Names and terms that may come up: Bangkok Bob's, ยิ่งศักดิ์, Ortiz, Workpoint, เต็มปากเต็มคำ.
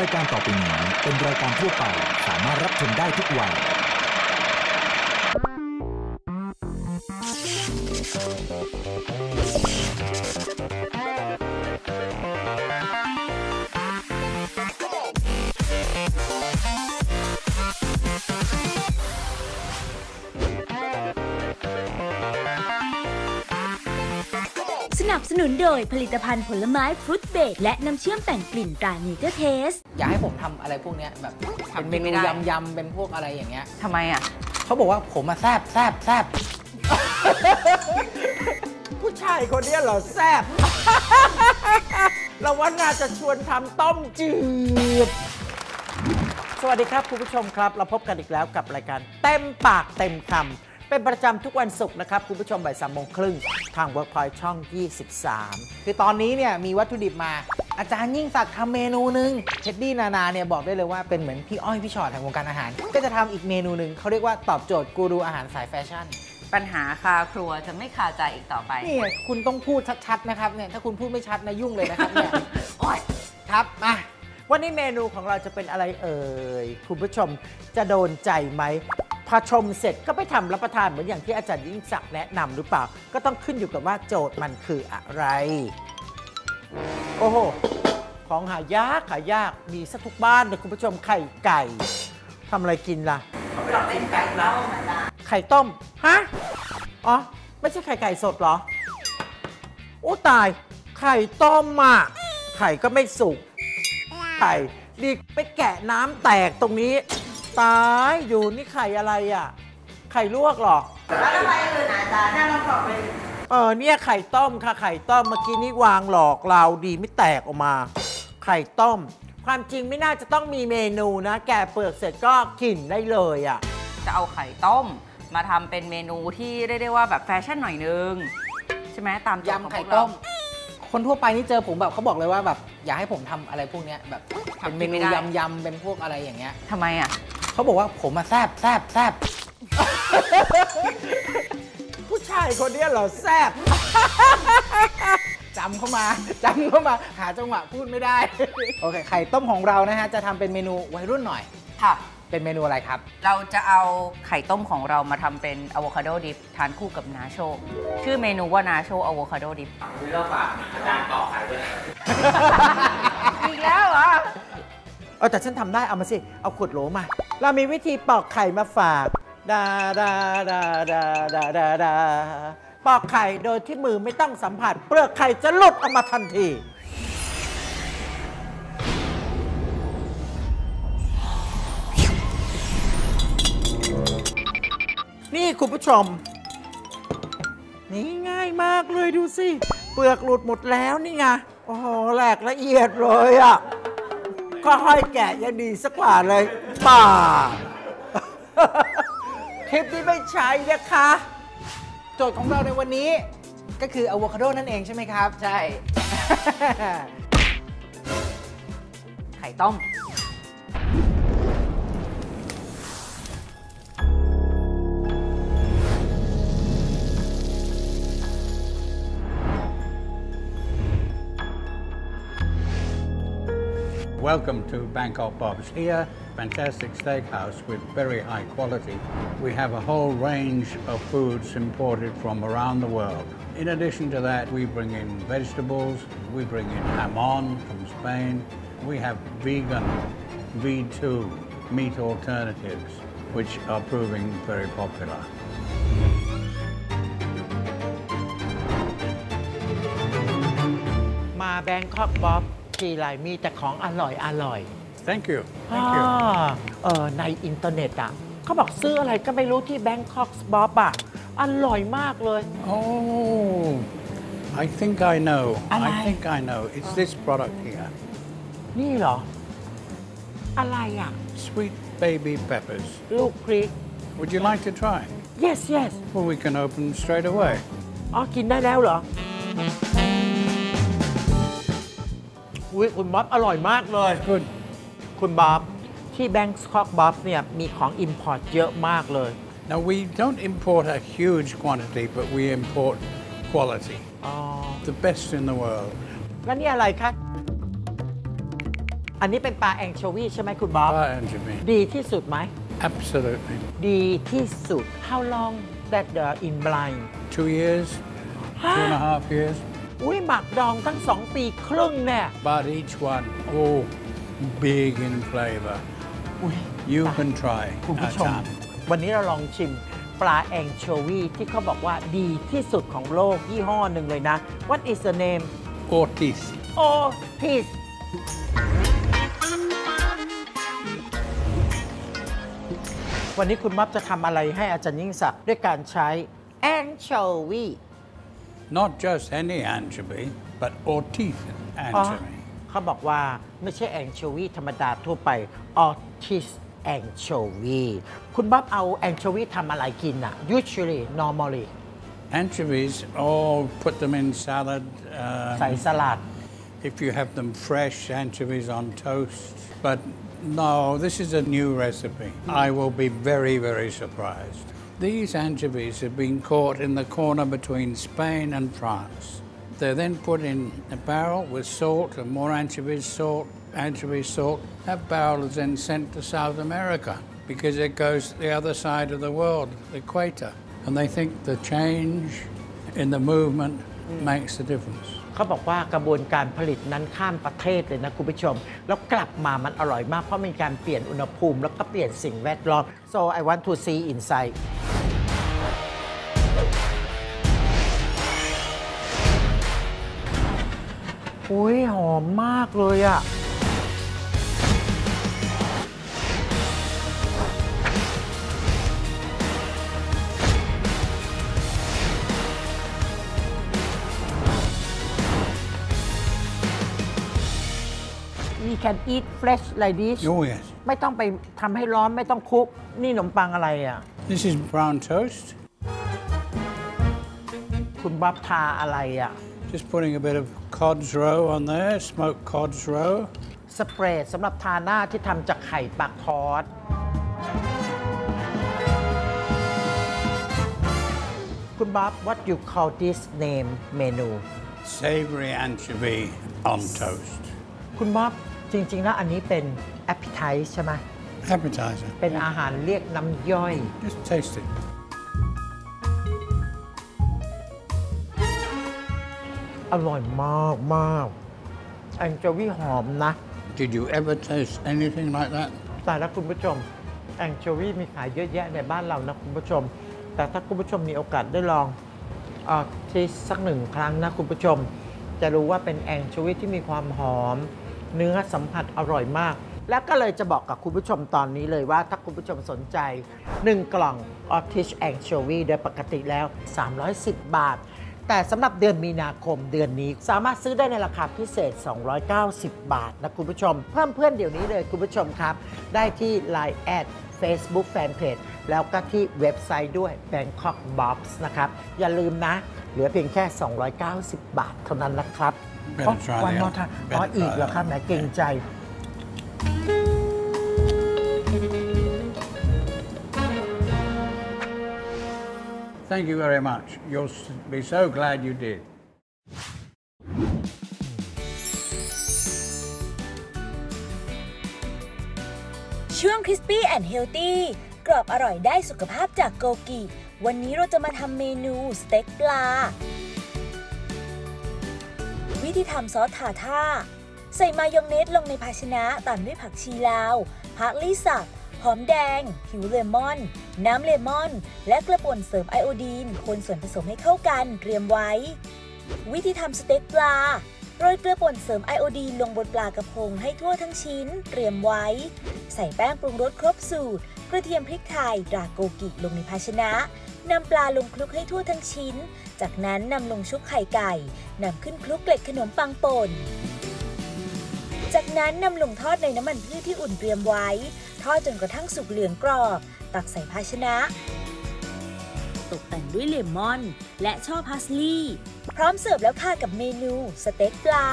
รายการต่อไปนี้เป็นรายการทั่วไปสามารถรับชมได้ทุกวัยสนับสนุนโดยผลิตภัณฑ์ผลไม้ฟรุตเบรดและน้ำเชื่อมแต่งกลิ่นตราเนเจอร์เทสอยากให้ผมทำอะไรพวกนี้แบบเป็นเมนูยำเป็นพวกอะไรอย่างเงี้ยทำไมอ่ะเขาบอกว่าผมมาแซบ ผู้ชายคนนี้เหรอแซบ เราว่าน่าจะชวนทำต้มจืดสวัสดีครับคุณผู้ชมครับเราพบกันอีกแล้วกับรายการเต็มปากเต็มคำเป็นประจำทุกวันศุกร์นะครับคุณผู้ชมบ่าย3 โมงครึ่งทาง Workpoint ช่อง 23คือตอนนี้เนี่ยมีวัตถุดิบมาอาจารย์ยิ่งศักดิ์ทำเมนูหนึ่งเท็ดดี้นานาเนี่ยบอกได้เลยว่าเป็นเหมือนพี่อ้อยพี่ชอตแห่งวงการอาหารก็จะทำอีกเมนูหนึ่งเขาเรียกว่าตอบโจทย์กูรูอาหารสายแฟชั่นปัญหาคาครัวจะไม่คาใจอีกต่อไปนี่คุณต้องพูดชัดๆนะครับเนี่ยถ้าคุณพูดไม่ชัดนะยุ่งเลยนะครับเนี่ยโอ๊ยครับมาวันนี้เมนูของเราจะเป็นอะไรเอ่ยคุณผู้ชมจะโดนใจไหมพอชมเสร็จก็ไปทำรับประทานเหมือนอย่างที่อาจารย์ยิ่งศักดิ์แนะนำหรือเปล่าก็ต้องขึ้นอยู่กับว่าโจทย์มันคืออะไรโอ้โหของหายากมีซะทุกบ้านเลยคุณผู้ชมไข่ไก่ทำอะไรกินล่ะไข่ต้มไข่ต้มฮะอ๋อไม่ใช่ไข่ไก่สดเหรอโอ้ตายไข่ต้มอ่ะไข่ก็ไม่สุกไข่ดีไปแกะน้ำแตกตรงนี้ตายอยู่นี่ไข่อะไรอ่ะไข่ลวกหรอแล้วทำไมอื่นอาจารย์น่าลองกรอบไปเนี่ยไข่ต้มค่ะไข่ต้มเมื่อกี้นี่วางหลอกเราดีไม่แตกออกมาไข่ต้มความจริงไม่น่าจะต้องมีเมนูนะแกะเปลือกเสร็จก็กินได้เลยอ่ะจะเอาไข่ต้มมาทำเป็นเมนูที่เรียกได้ว่าแบบแฟชั่นหน่อยนึงใช่ไหมตามยำไข่ต้มคนทั่วไปนี่เจอผมแบบเขาบอกเลยว่าแบบอยากให้ผมทำอะไรพวกนี้แบบเป็นเมนูยำเป็นพวกอะไรอย่างเงี้ยทำไมอ่ะเขาบอกว่าผมมาแซบ ผู้ชายคนนี้เหรอแซบ จำเข้ามาหาจังหวะพูดไม่ได้ โอเคไข่ต้มของเรานะฮะจะทำเป็นเมนูวัยรุ่นหน่อยค่ะเป็นเมนูอะไรครับเราจะเอาไข่ต้มของเรามาทำเป็นอะโวคาโดดิบทานคู่กับนาโชชื่อเมนูว่านาโชอะโวคาโดดิบมีเล่าฝากอาจารย์ต่อไข่ด้วยอีกแล้วเหรอแต่ฉันทำได้เอามาสิเอาขวดโหลมาเรามีวิธีปอกไข่มาฝากปอกไข่โดยที่มือไม่ต้องสัมผัสเปลือกไข่จะหลุดออกมาทันทีนี่คุณผู้ชมนี่ง่ายมากเลยดูสิเปลือกหลุดหมดแล้วนี่ไงโอ้โหแหลกละเอียดเลยอ่ะก็ห้อยแกะยังดีสักกว่าเลยป่าคลิปนี้ไม่ใช่นะคะโจทย์ของเราในวันนี้ก็คืออะโวคาโดนั่นเองใช่ไหมครับใช่ไข่ต้มWelcome to Bangkok Bob's here, fantastic steakhouse with very high quality. We have a whole range of foods imported from around the world. In addition to that, we bring in vegetables, we bring in jamon from Spain. We have vegan, V2 meat alternatives, which are proving very popular.มา Bangkok Bobมีหลายมีแต่ของอร่อย thank you ในอินเทอร์เน็ตอ่ะเขาบอกซื้ออะไรก็ไม่รู้ที่ Bangkok Bob's อ่ะอร่อยมากเลย oh I think I know it's this product here นี่เหรออะไรอ่ะ sweet baby peppers ลูกพริก would you like to try yes well we can open straight away อ๋อกินได้แล้วเหรอคุณบ๊อบอร่อยมากเลยคุณบ๊อบที่ Bangkok Bob's เนี่ยมีของอิมพอร์ตเยอะมากเลย Now we don't import a huge quantity but we import quality the best in the world แล้วนี่อะไรคะ อันนี้เป็นปลาแองโชวีใช่ไหมคุณบ๊อบปลาแองโชวีดีที่สุดไหม absolutely ดีที่สุด how long that the in brine 2 years 2.5 years อุ้ยหมักดองตั้ง2 ปีครึ่งเนี่ย but each one oh big in flavor you can try คุณผู้ชมวันนี้เราลองชิมปลาแองโชวีที่เขาบอกว่าดีที่สุดของโลกยี่ห้อหนึ่งเลยนะ what is the name Ortiz Ortizวันนี้คุณม็อบจะทำอะไรให้อาจารย์ยิ่งศักดิ์ด้วยการใช้ anchovy not just any anchovy but Ortiz anchovy เขาบอกว่าไม่ใช่ anchovy ธรรมดาทั่วไป Ortiz anchovy คุณม็อบเอา anchovy ทำอะไรกินอะ usually normally anchovies all put them in salad ใส่สลัด if you have them fresh anchovies on toast but No, this is a new recipe. I will be very, very surprised. These anchovies have been caught in the corner between Spain and France. They're then put in a barrel with salt and more anchovies, salt, anchovy salt. That barrel is then sent to South America because it goes to the other side of the world, the equator. And they think the change in the movement makes the difference.เขาบอกว่ากระบวนการผลิตนั้นข้ามประเทศเลยนะคุณผู้ชมแล้วกลับมามันอร่อยมากเพราะมีการเปลี่ยนอุณหภูมิแล้วก็เปลี่ยนสิ่งแวดล้อม so I want to see inside อุ้ยหอมมากเลยอ่ะWe can eat fresh like this. Oh yes. ไม่ต้องไปทำให้ร้อนไม่ต้องคุกนี่ขนมปังอะไรอ่ะ This is brown toast. คุณบ๊อบทาอะไรอ่ะ Just putting a bit of cod's roe on there, smoked cod's roe. สเปรย์สำหรับทาหน้าที่ทำจากไข่ปักคอดคุณบ๊อบ What you call this name menu? Savory anchovy on toast. คุณบ๊อบจริงๆแล้วอันนี้เป็น appetizer ใช่ไหม appetizer เป็นอาหารเรียกน้ำย่อย just taste it อร่อยมากมากแองโจวีหอมนะ Did you ever taste anything like that แต่ละคุณผู้ชมแองโจวีมีขายเยอะแยะในบ้านเรานะคุณผู้ชมแต่ถ้าคุณผู้ชมมีโอกาสได้ลองที่สัก1 ครั้งนะคุณผู้ชมจะรู้ว่าเป็นแองโชวีที่มีความหอมเนื้อสัมผัสอร่อยมากแล้วก็เลยจะบอกกับคุณผู้ชมตอนนี้เลยว่าถ้าคุณผู้ชมสนใจ1 กล่อง Ortiz Anchovy โดยปกติแล้ว310 บาทแต่สำหรับเดือนมีนาคมเดือนนี้สามารถซื้อได้ในราคาพิเศษ290 บาทนะคุณผู้ชมเพิ่มเพื่อนเดี๋ยวนี้เลยคุณผู้ชมครับได้ที่ Line Ad Facebook Fanpage แล้วก็ที่เว็บไซต์ด้วย Bangkok Bob's นะครับอย่าลืมนะเหลือเพียงแค่290 บาทเท่านั้นนะครับวันนอทาอ๋ออีกเหรอครับแหมเก่งใจThank you very much. You'll be so glad you did.ช่วง Crispy and Healthy กรอบอร่อยได้สุขภาพจากโกกิวันนี้เราจะมาทำเมนูสเต็กปลาวิธีทำซอสทาท่าใส่มายองเนสลงในภาชนะตามด้วยผักชีลาวพาร์ลีสับหอมแดงผิวเลมอนน้ำเลมอนและกระป่นเสริมไอโอดีนคนส่วนผสมให้เข้ากันเตรียมไว้วิธีทำสเต็กปลาโรยเกลือป่นเสริมไอโอดีนลงบนปลากระพงให้ทั่วทั้งชิ้นเตรียมไว้ใส่แป้งปรุงรสครบสูตรกระเทียมพริกไทยดราโกกิลงในภาชนะนำปลาลงคลุกให้ทั่วทั้งชิ้นจากนั้นนำลงชุบไข่ไก่นำขึ้นคลุกเกล็ดขนมปังป่นจากนั้นนำลงทอดในน้ำมันพืชที่อุ่นเตรียมไว้ทอดจนกระทั่งสุกเหลืองกรอบตักใส่ภาชนะตกแต่งด้วยเลมอนและช่อพาร์สลีย์พร้อมเสิร์ฟแล้วค่ะกับเมนูสเต็กปลา